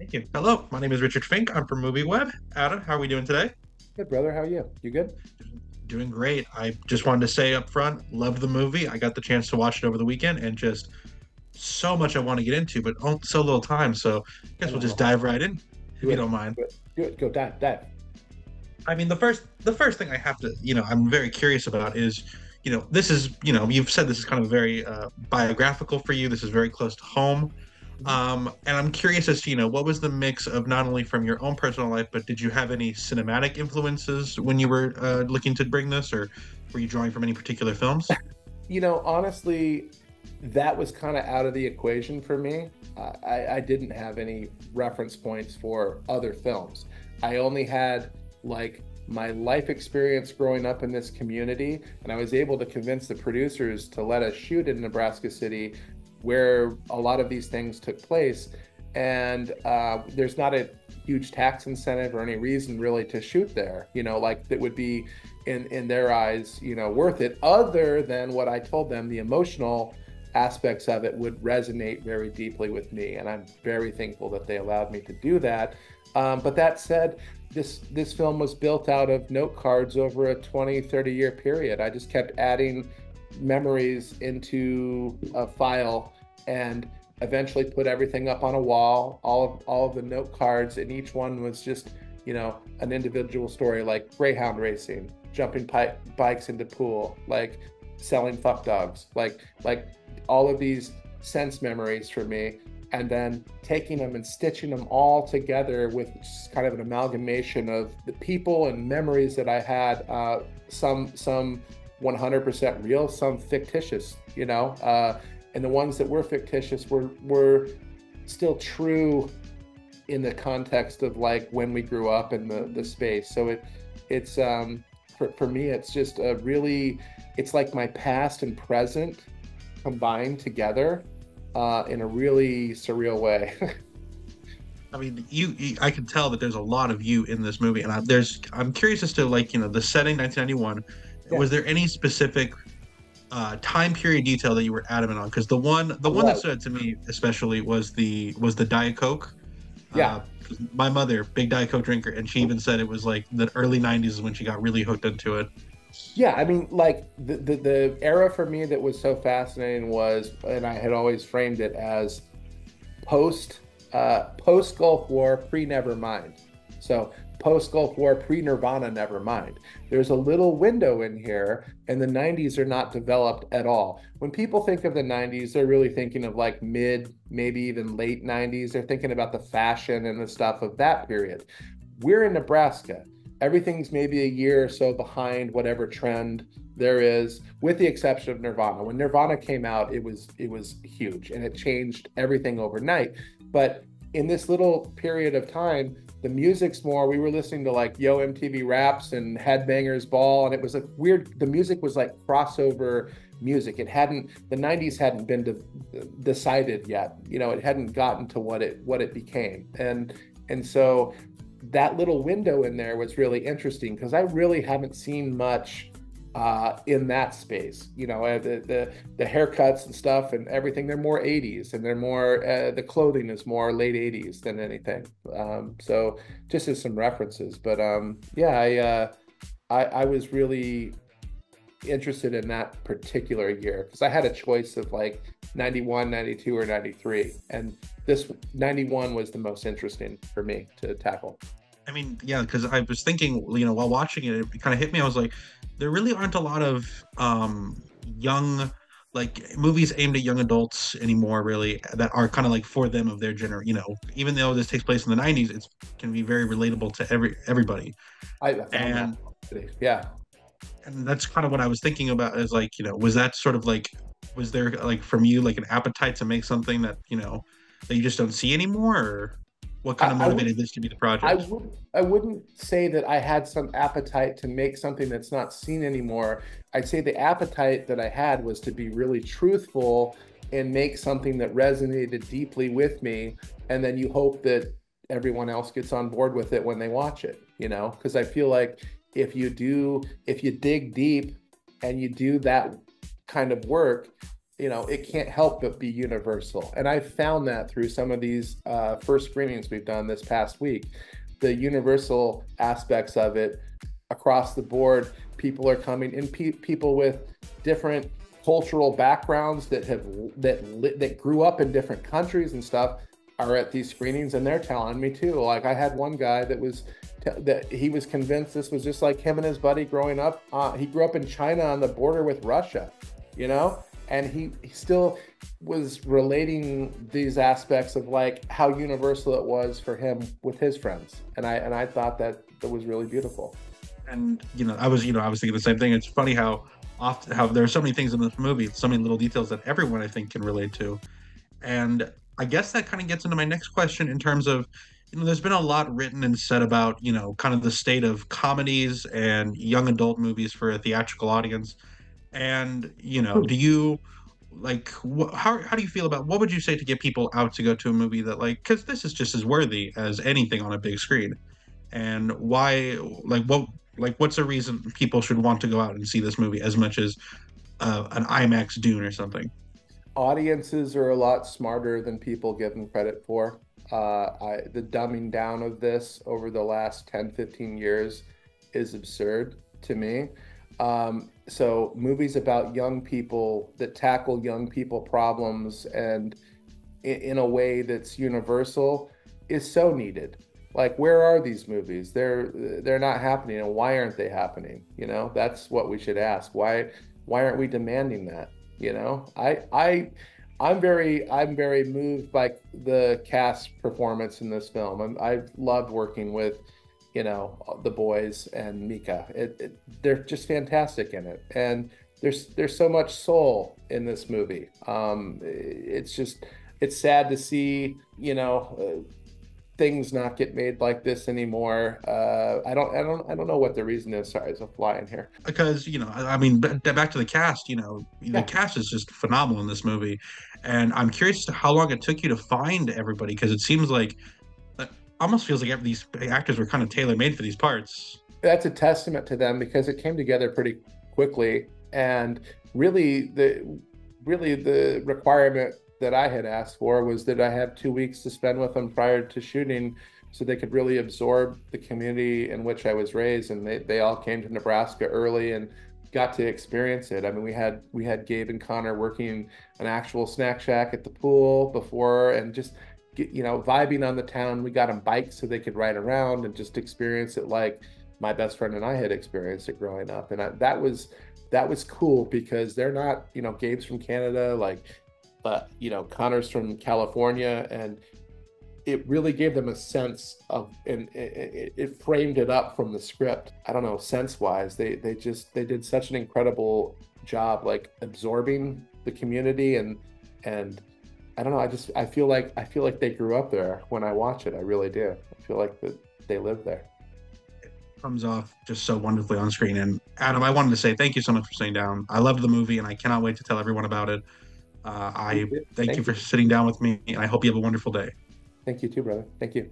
Thank you. Hello, my name is Richard Fink. I'm from MovieWeb. Adam, how are we doing today? Good, brother. How are you? You good? Doing great. I just wanted to say up front, love the movie. I got the chance to watch it over the weekend, and just so much I want to get into, but so little time. So I guess we'll just dive right in, if you don't mind. Do it. Go dive. I mean, the first thing I have to, I'm very curious about is, this is, you've said this is kind of very biographical for you. This is very close to home. And I'm curious as to, what was the mix of not only from your own personal life, but did you have any cinematic influences when you were looking to bring this, or were you drawing from any particular films? Honestly, that was kind of out of the equation for me. I didn't have any reference points for other films. I only had like my life experience growing up in this community, and I was able to convince the producers to let us shoot in Nebraska City, where a lot of these things took place. And there's not a huge tax incentive or any reason really to shoot there, like that would be in their eyes, worth it, other than what I told them, the emotional aspects of it would resonate very deeply with me. And I'm very thankful that they allowed me to do that. But that said, this film was built out of note cards over a 20-30 year period. I just kept adding memories into a file and eventually put everything up on a wall, all of the note cards, and each one was just an individual story, like greyhound racing, jumping bikes into pool, like selling fuck dogs, like all of these sense memories for me, and then taking them and stitching them all together with just kind of an amalgamation of the people and memories that I had, some 100% real, some fictitious, and the ones that were fictitious were still true in the context of like when we grew up in the space. So it's for me, it's just a really, it's like my past and present combined together in a really surreal way. I mean, I can tell that there's a lot of you in this movie, and I'm curious as to like, the setting, 1991. Yeah. Was there any specific time period detail that you were adamant on? Because the one that stood out to me especially was the Diet Coke. Yeah. My mother, big Diet Coke drinker, and she even said it was like the early 90s is when she got really hooked into it. Yeah, I mean, like the era for me that was so fascinating was, and I had always framed it as post Gulf War, pre Nevermind. So post-Gulf War, pre-Nirvana, never mind. There's a little window in here, and the 90s are not developed at all. When people think of the 90s, they're really thinking of like mid, maybe even late 90s. They're thinking about the fashion and the stuff of that period. We're in Nebraska. Everything's maybe a year or so behind whatever trend there is, with the exception of Nirvana. When Nirvana came out, it was huge, and it changed everything overnight. But in this little period of time, the music's more, we were listening to like MTV Raps and Headbangers Ball, and it was like weird, the music was like crossover music. It hadn't, the 90s hadn't been decided yet. It hadn't gotten to what it became. And so that little window in there was really interesting, because I really haven't seen much in that space. The haircuts and stuff and everything, they're more 80s, and they're more the clothing is more late 80s than anything, so just as some references. But I was really interested in that particular year, because I had a choice of like 91, 92, or 93, and this 91 was the most interesting for me to tackle. I mean, yeah, because I was thinking, while watching it, it kind of hit me. I was like, there really aren't a lot of young, like, movies aimed at young adults anymore, really, that are kind of like for them, of their generation. Even though this takes place in the 90s, it can be very relatable to everybody. Yeah. And that's kind of what I was thinking about, is like, was that sort of like, was there like from you like an appetite to make something that, that you just don't see anymore, or? What kind of motivated this to be the project? I wouldn't say that I had some appetite to make something that's not seen anymore. I'd say the appetite that I had was to be really truthful and make something that resonated deeply with me. And then you hope that everyone else gets on board with it when they watch it, Because I feel like if you dig deep and you do that kind of work, you know, it can't help but be universal. And I found that through some of these first screenings we've done this past week, the universal aspects of it across the board. People are coming in, people with different cultural backgrounds that have that grew up in different countries and stuff are at these screenings, and they're telling me too. Like, I had one guy that was that he was convinced this was just like him and his buddy growing up. He grew up in China on the border with Russia, you know, and he still was relating these aspects of like how universal it was for him with his friends. And I thought that that was really beautiful. And I was thinking the same thing. It's funny how often there are so many things in this movie, so many little details that everyone I think can relate to. And I guess that kind of gets into my next question in terms of, you know, there's been a lot written and said about, you know, kind of the state of comedies and young adult movies for a theatrical audience. And, you know, do you like, how do you feel about, what would you say to get people out to go to a movie that, like, because this is just as worthy as anything on a big screen? And why, like, what, like, what's a reason people should want to go out and see this movie as much as an IMAX Dune or something? Audiences are a lot smarter than people give them credit for. The dumbing down of this over the last 10-15 years is absurd to me. So movies about young people that tackle young people problems and in a way that's universal is so needed. Like, where are these movies? They're not happening, and why aren't they happening? You know, that's what we should ask. Why aren't we demanding that? You know, I'm very moved by the cast performance in this film. I loved working with, you know, the boys and Mika. They're just fantastic in it, and there's so much soul in this movie. It's sad to see, you know, things not get made like this anymore. I don't know what the reason is. Sorry, there's a fly in here. Because, you know, I mean, back to the cast, you know, the cast is just phenomenal in this movie. And I'm curious to how long it took you to find everybody, because it seems like, it almost feels like these actors were kind of tailor-made for these parts. That's a testament to them, because it came together pretty quickly. And really the requirement that I had asked for was that I have 2 weeks to spend with them prior to shooting, so they could really absorb the community in which I was raised. And they all came to Nebraska early and got to experience it. I mean, we had Gabe and Connor working an actual snack shack at the pool before, and just, you know, vibing on the town. We got them bikes so they could ride around and just experience it like my best friend and I had experienced it growing up. And that was cool, because they're not, you know, Gabe's from Canada, like, you know, Connor's from California, and it really gave them a sense of, and it framed it up from the script. I don't know, sense-wise, they did such an incredible job, like, absorbing the community, and I don't know, I feel like they grew up there when I watch it. I really do. I feel like that they live there. Comes off just so wonderfully on screen. And Adam, I wanted to say thank you so much for sitting down. I loved the movie, and I cannot wait to tell everyone about it. I thank you for sitting down with me, and I hope you have a wonderful day. Thank you too, brother. Thank you.